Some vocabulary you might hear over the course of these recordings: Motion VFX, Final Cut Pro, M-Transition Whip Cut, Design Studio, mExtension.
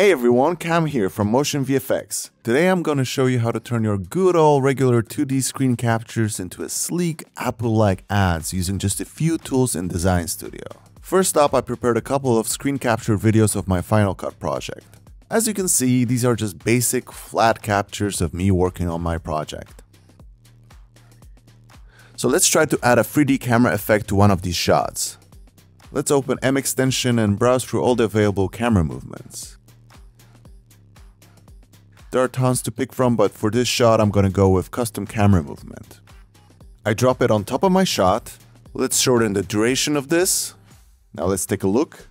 Hey everyone, Cam here from Motion VFX. Today I'm gonna show you how to turn your good old regular 2D screen captures into a sleek Apple-like ads using just a few tools in Design Studio. First up, I prepared a couple of screen capture videos of my Final Cut project. As you can see, these are just basic, flat captures of me working on my project. So let's try to add a 3D camera effect to one of these shots. Let's open mExtension and browse through all the available camera movements. There are tons to pick from, but for this shot I'm gonna go with custom camera movement. I drop it on top of my shot. Let's shorten the duration of this. Now let's take a look.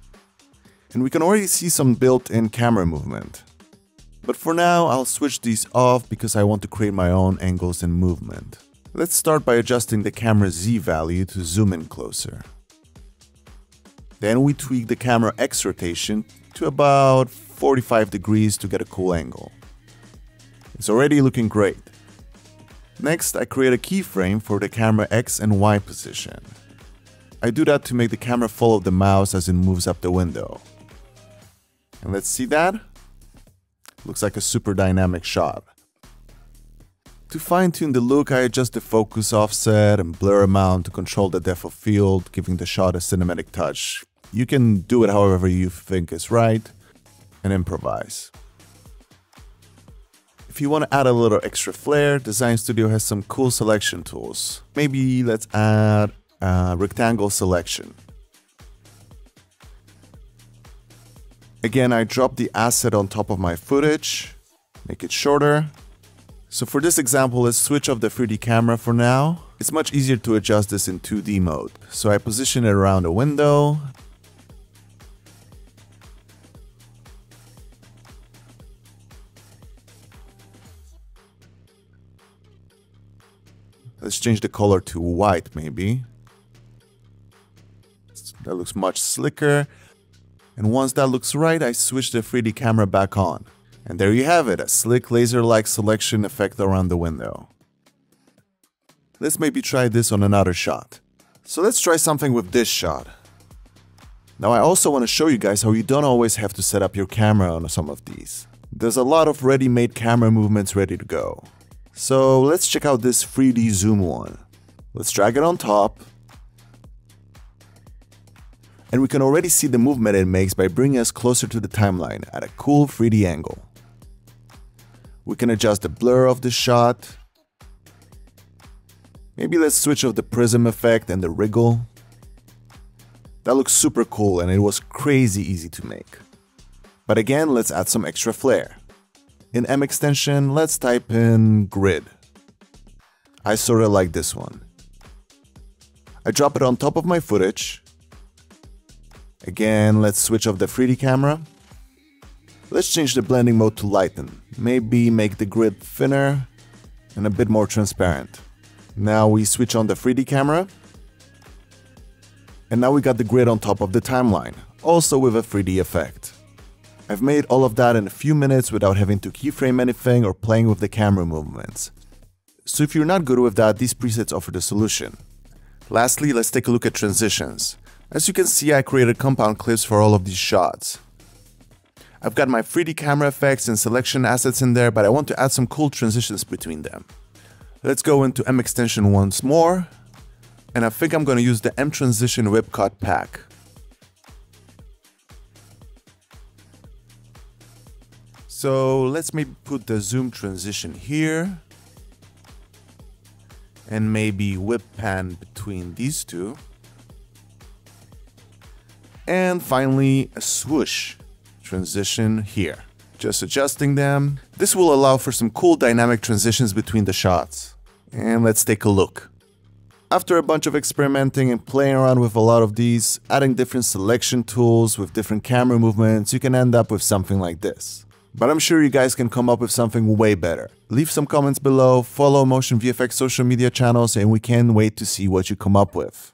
And we can already see some built-in camera movement. But for now I'll switch these off because I want to create my own angles and movement. Let's start by adjusting the camera Z value to zoom in closer. Then we tweak the camera X rotation to about 45 degrees to get a cool angle. It's already looking great. Next, I create a keyframe for the camera X and Y position. I do that to make the camera follow the mouse as it moves up the window. And let's see that. Looks like a super dynamic shot. To fine-tune the look, I adjust the focus offset and blur amount to control the depth of field, giving the shot a cinematic touch. You can do it however you think is right and improvise. If you want to add a little extra flair, Design Studio has some cool selection tools. Maybe let's add a rectangle selection. Again, I drop the asset on top of my footage, make it shorter. So for this example, let's switch off the 3D camera for now. It's much easier to adjust this in 2D mode. So I position it around a window. Let's change the color to white, maybe. That looks much slicker. And once that looks right, I switch the 3D camera back on. And there you have it, a slick laser-like selection effect around the window. Let's maybe try this on another shot. So let's try something with this shot. Now I also want to show you guys how you don't always have to set up your camera on some of these. There's a lot of ready-made camera movements ready to go. So let's check out this 3D zoom one. Let's drag it on top. And we can already see the movement it makes by bringing us closer to the timeline at a cool 3D angle. We can adjust the blur of the shot. Maybe let's switch off the prism effect and the wriggle. That looks super cool and it was crazy easy to make. But again, let's add some extra flair. In mExtension, let's type in grid. I sort of like this one. I drop it on top of my footage. Again, let's switch off the 3D camera. Let's change the blending mode to lighten. Maybe make the grid thinner and a bit more transparent. Now we switch on the 3D camera. And now we got the grid on top of the timeline, also with a 3D effect. I've made all of that in a few minutes without having to keyframe anything or playing with the camera movements. So if you're not good with that, these presets offer the solution. Lastly, let's take a look at transitions. As you can see, I created compound clips for all of these shots. I've got my 3D camera effects and selection assets in there, but I want to add some cool transitions between them. Let's go into mExtension once more, and I think I'm going to use the M-Transition Whip Cut pack. So let's maybe put the zoom transition here and maybe whip pan between these two. And finally a swoosh transition here. Just adjusting them. This will allow for some cool dynamic transitions between the shots. And let's take a look. After a bunch of experimenting and playing around with a lot of these, adding different selection tools with different camera movements, you can end up with something like this. But I'm sure you guys can come up with something way better. Leave some comments below, follow Motion VFX social media channels, and we can't wait to see what you come up with.